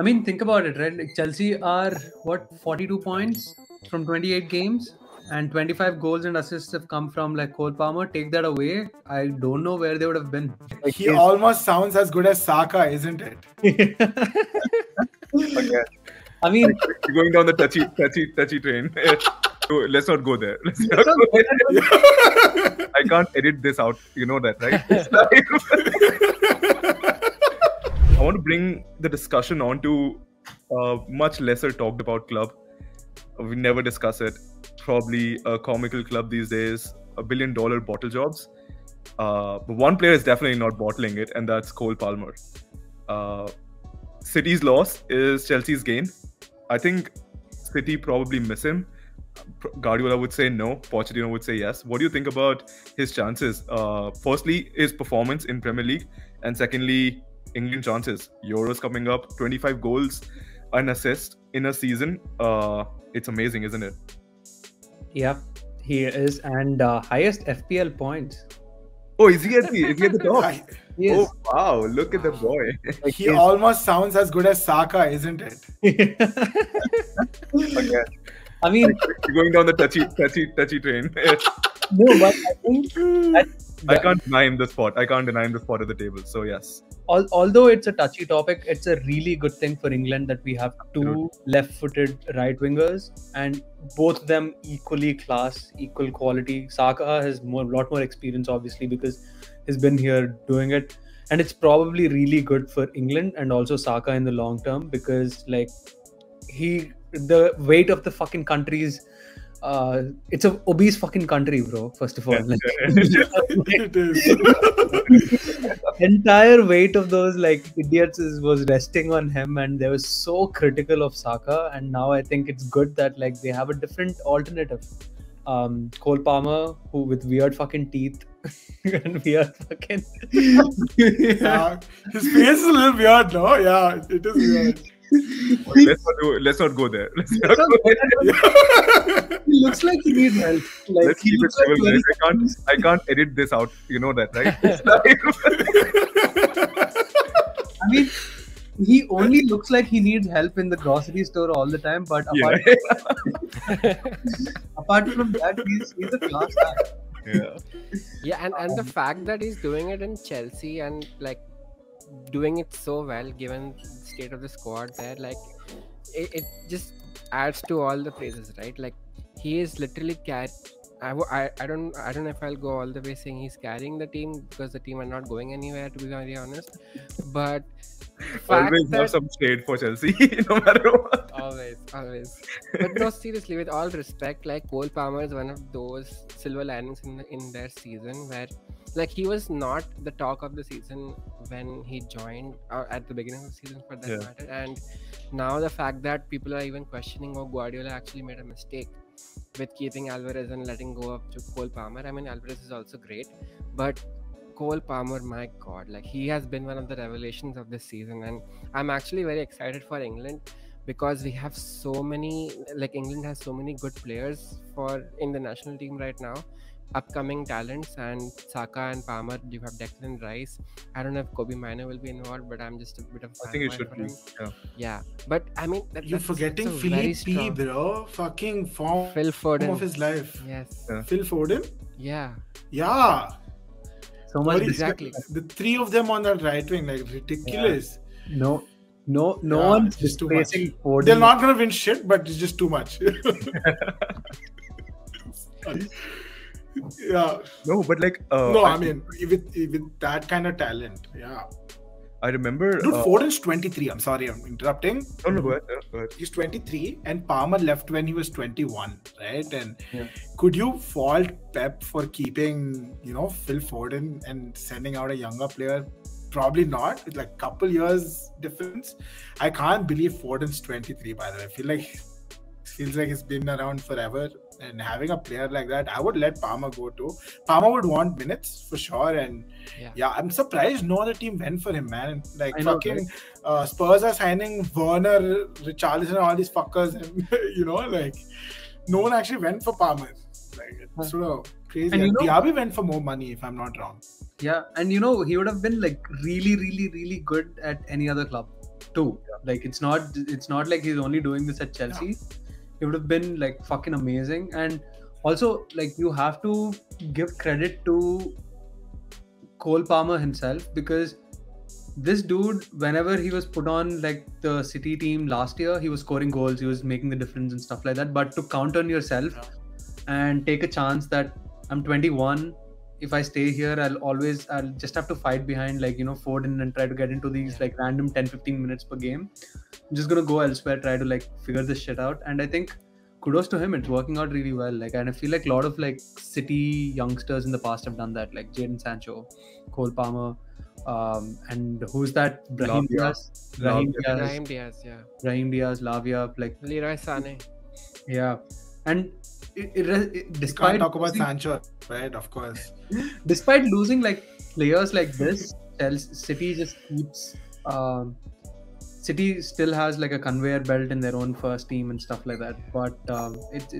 I mean, think about it, right? Like Chelsea are, what, 42 points from 28 games, and 25 goals and assists have come from like Cole Palmer. Take that away, I don't know where they would have been. Like, he almost sounds as good as Saka, isn't it? Okay. I mean, we're going down the touchy train. Let's not go there. Let's not go there. I can't edit this out. You know that, right? I want to bring the discussion on to a much lesser talked about club. We never discuss it. Probably a comical club these days. $1 billion bottle jobs. But one player is definitely not bottling it, and that's Cole Palmer. City's loss is Chelsea's gain. I think City probably miss him. Guardiola would say no. Pochettino would say yes. What do you think about his chances? Firstly, his performance in Premier League, and secondly, England chances. Euros coming up, 25 goals, an assist in a season. It's amazing, isn't it? Yeah, he is, and highest FPL points. Oh, is he at the top? Yes. Oh wow, look at the boy. Like, he almost sounds as good as Saka, isn't it? Okay. I mean, we're going down the touchy train. No, but I think I can't deny him the spot. I can't deny him the spot at the table. So yes. Although it's a touchy topic, it's a really good thing for England that we have two left-footed right-wingers, and both of them equally class, equal quality. Saka has a lot more experience, obviously, because he's been here doing it. And it's probably really good for England and also Saka in the long term, because like the weight of the fucking country's it's an obese fucking country, bro. First of all, yes, like, it is. Entire weight of those like idiots was resting on him, and they were so critical of Saka. And now I think it's good that like they have a different alternative. Cole Palmer, who with weird fucking teeth and weird fucking yeah, his face is a little weird, no? Yeah, it is weird. Okay, let's not go there. He looks like he needs help. Like, let's keep it civil, guys. I can't edit this out. You know that, right? I mean, he only looks like he needs help in the grocery store all the time. But apart, apart from that, he's a class act. Yeah. Yeah, and the fact that he's doing it in Chelsea and like doing it so well, given the state of the squad there, like it just adds to all the praises, right? Like he is literally I don't know if I'll go all the way saying he's carrying the team, because the team are not going anywhere, to be very honest. But always have some shade for Chelsea, no matter what. Always. But no, seriously, with all respect, like Cole Palmer is one of those silver linings in their season, where like he was not the talk of the season when he joined, or at the beginning of the season for that matter. And now the fact that people are even questioning, oh, Guardiola actually made a mistake with keeping Alvarez and letting go of Cole Palmer. I mean, Alvarez is also great, but Cole Palmer, my God, like he has been one of the revelations of this season. And I'm actually very excited for England, because we have so many, like England has so many good players in the national team right now. Upcoming talents, and Saka and Palmer, you have Declan Rice. I don't know if Kobe Minor will be involved, but I'm just a bit of a I think it should be. Yeah. But I mean, you're forgetting Phil P, bro. Fucking form of his life. Yes. Yeah. Phil Foden? Yeah. Yeah. So much. Exactly. The three of them on the right wing, like ridiculous. Yeah. No one's displacing Foden. They're not gonna win shit, but it's just too much. Yeah. No, but like no, I mean with that kind of talent, yeah. I remember dude, Foden's 23. I'm sorry, I'm interrupting. No, go ahead. He's 23, and Palmer left when he was 21, right? And could you fault Pep for keeping, you know, Phil Foden and sending out a younger player? Probably not. It's like a couple years difference. I can't believe Foden's 23, by the way. I feel like it's been around forever. And having a player like that, I would let Palmer go too. Palmer would want minutes for sure, and yeah, I'm surprised no other team went for him, man. Like Spurs are signing Werner, Richarlison, and all these fuckers, and you know, like no one actually went for Palmer. Like it's sort of crazy. And Diaby went for more money, if I'm not wrong. Yeah, and you know, he would have been like really, really, really good at any other club. too. Like it's not like he's only doing this at Chelsea. It would have been like fucking amazing. And also, like, you have to give credit to Cole Palmer himself, because this dude, whenever he was put on like the City team last year, he was scoring goals, he was making the difference and stuff like that. But to count on yourself and take a chance that I'm 21, if I stay here, I'll just have to fight behind, like, you know, Foden and try to get into these like random 10-15 minutes per game. I'm just gonna go elsewhere, try to like figure this shit out. And I think kudos to him, it's working out really well. Like, and I feel like a lot of like City youngsters in the past have done that, like Jadon Sancho, Cole Palmer, and who's that, Brahim Diaz, Lavia, like Leroy Sane. Yeah, and despite, you can't talk about Sancho, right? Of course. Despite losing like players like this, City just keeps. City still has like a conveyor belt in their own first team and stuff like that. But it's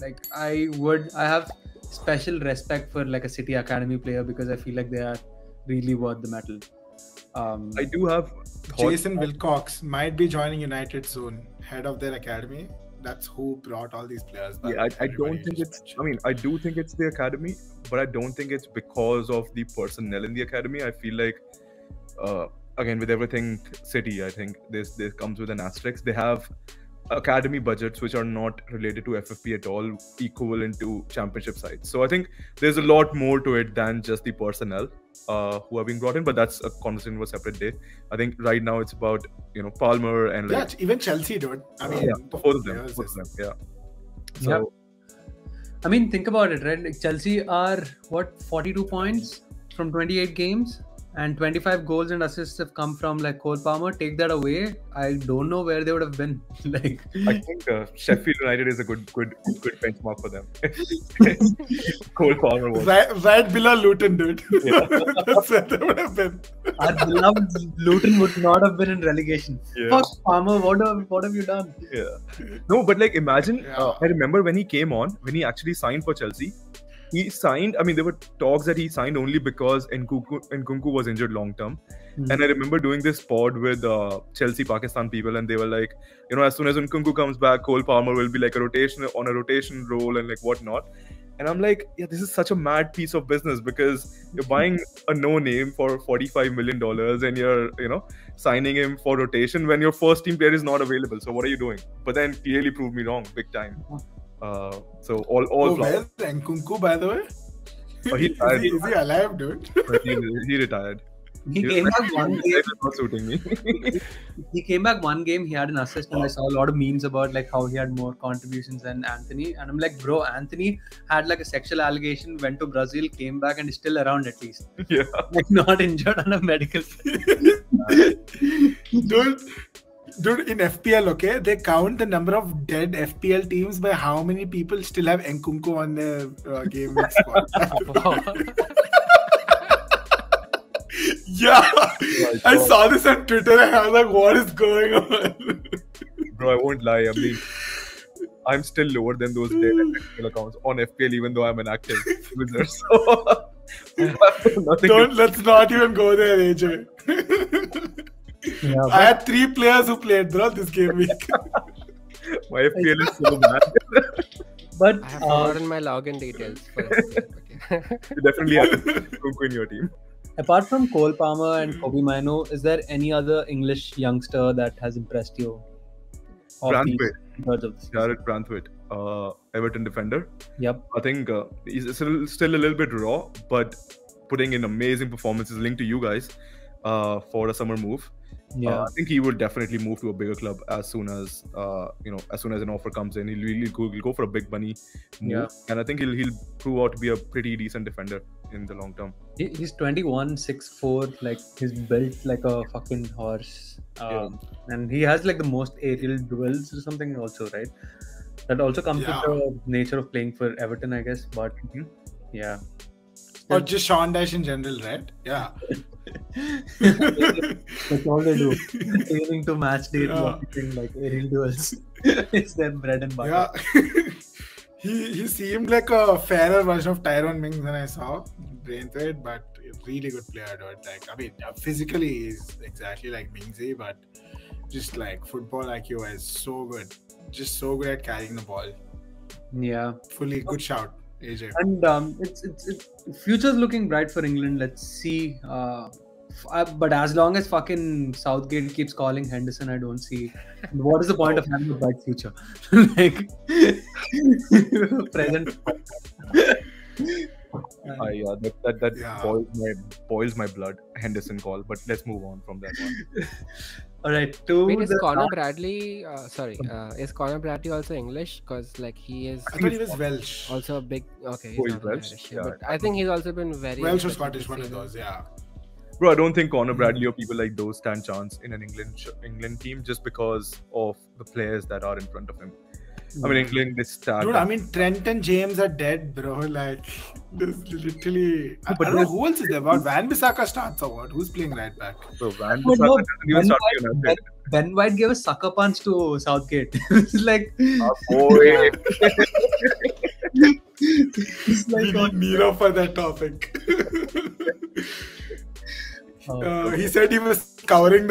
like I have special respect for like a City academy player, because I feel like they are really worth the medal. I do have Jason Wilcox might be joining United soon, head of their academy. That's who brought all these players. Yeah, I don't think it's. I mean, I do think it's the academy, but I don't think it's because of the personnel in the academy. I feel like. Again, with everything City, I think this comes with an asterisk. They have academy budgets which are not related to FFP at all, equivalent to championship sides. So I think there's a lot more to it than just the personnel who are being brought in. But that's a conversation for a separate day. I think right now it's about, you know, Palmer and like even Chelsea, dude. I mean, both of them. Yeah. So, I mean, think about it, right? Like Chelsea are what, 42 points from 28 games. And 25 goals and assists have come from like Cole Palmer. Take that away, I don't know where they would have been. Like, I think Sheffield United is a good benchmark for them. Cole Palmer was right below Luton, dude. Yeah. That's where they would have been. Our beloved Luton would not have been in relegation. Yeah. Fuck Palmer, what have you done? Yeah. No, but like imagine. I remember when he came on, when he actually signed for Chelsea. He signed, I mean, there were talks that he signed only because Nkunku was injured long term. And I remember doing this pod with Chelsea Pakistan people, and they were like, you know, as soon as Nkunku comes back, Cole Palmer will be like on a rotation role and like whatnot. And I'm like, yeah, this is such a mad piece of business, because you're buying a no-name for $45 million and you're, you know, signing him for rotation when your first team player is not available. So what are you doing? But then clearly proved me wrong big time. So all flowers. Nkunku, by the way, is he alive, dude? he retired. He came back one game, he had an assist, and I saw a lot of memes about like how he had more contributions than Anthony. And I'm like, bro, Anthony had like a sexual allegation, went to Brazil, came back, and is still around at least. Yeah. Like not injured on a medical. Dude, in FPL, okay, they count the number of dead FPL teams by how many people still have Nkunku on their game week squad. Yeah, I saw this on Twitter and I was like, what is going on? Bro, I won't lie, I mean, I'm still lower than those dead FPL accounts on FPL, even though I'm an active user. So, let's not even go there, AJ. Yeah, I had 3 players who played, bro, this game week. My FPL is so bad. But I have forgotten my login details. You definitely have Nkunku in your team. Apart from Cole Palmer and Kobe Minor, is there any other English youngster that has impressed you? Branthwaite. Jared Branthwaite, Everton defender. Yep. I think he's still a little bit raw, but putting in amazing performances, linked to you guys for a summer move. Yeah, I think he will definitely move to a bigger club as soon as an offer comes in. He'll really go for a big money move, and I think he'll prove out to be a pretty decent defender in the long term. He's 21, 6'4", like he's built like a fucking horse, and he has like the most aerial duels or something also, right? That also comes with the nature of playing for Everton, I guess. But or just Sean Dash in general, right? Yeah. That's all they do. Aiming to match date, like aerial duels. It's their bread and butter. Yeah. He seemed like a fairer version of Tyrone Mings than I saw. Brainthwaite, but a really good player, dude. Like, I mean, physically he's exactly like Mingsy, but just like football IQ is so good. Just so good at carrying the ball. Yeah. Fully good shout, AJ. And future's looking bright for England. Let's see. But as long as fucking Southgate keeps calling Henderson, I don't see what is the point of having a bright future. Like present. Yeah, that yeah. boils my blood, Henderson call. But let's move on from that one. All right. Wait, is Conor Bradley? Is Conor Bradley also English? Because like he is. I think he was Welsh. Also a big. Okay. He's not Welsh. Irish, yeah. But I think he's also been very. Welsh or Scottish, one of those. Yeah. Bro, I don't think Conor Bradley or people like those stand chance in an England team just because of the players that are in front of him. I mean, England is stacked. Dude, I mean, Trent and James are dead, bro. Like, there's literally... But I don't know who else is there about. Van Bisaka starts or what? Who's playing right back? Bro, Van Bisaka doesn't even start to United. Ben White gave a sucker punch to Southgate. It's like... Oh, boy. It's like... We need Nero for that topic. He said he was scouring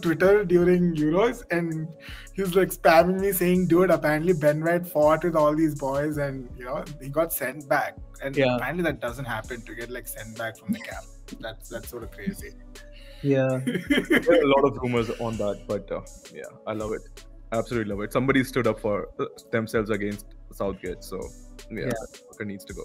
Twitter during Euros, and he was like spamming me saying, dude, apparently Ben White fought with all these boys and you know he got sent back. And yeah, apparently that doesn't happen, to get like sent back from the camp. That's sort of crazy. Yeah. There's a lot of rumors on that, but yeah, I love it. Absolutely love it. Somebody stood up for themselves against Southgate, so yeah, yeah. Needs to go.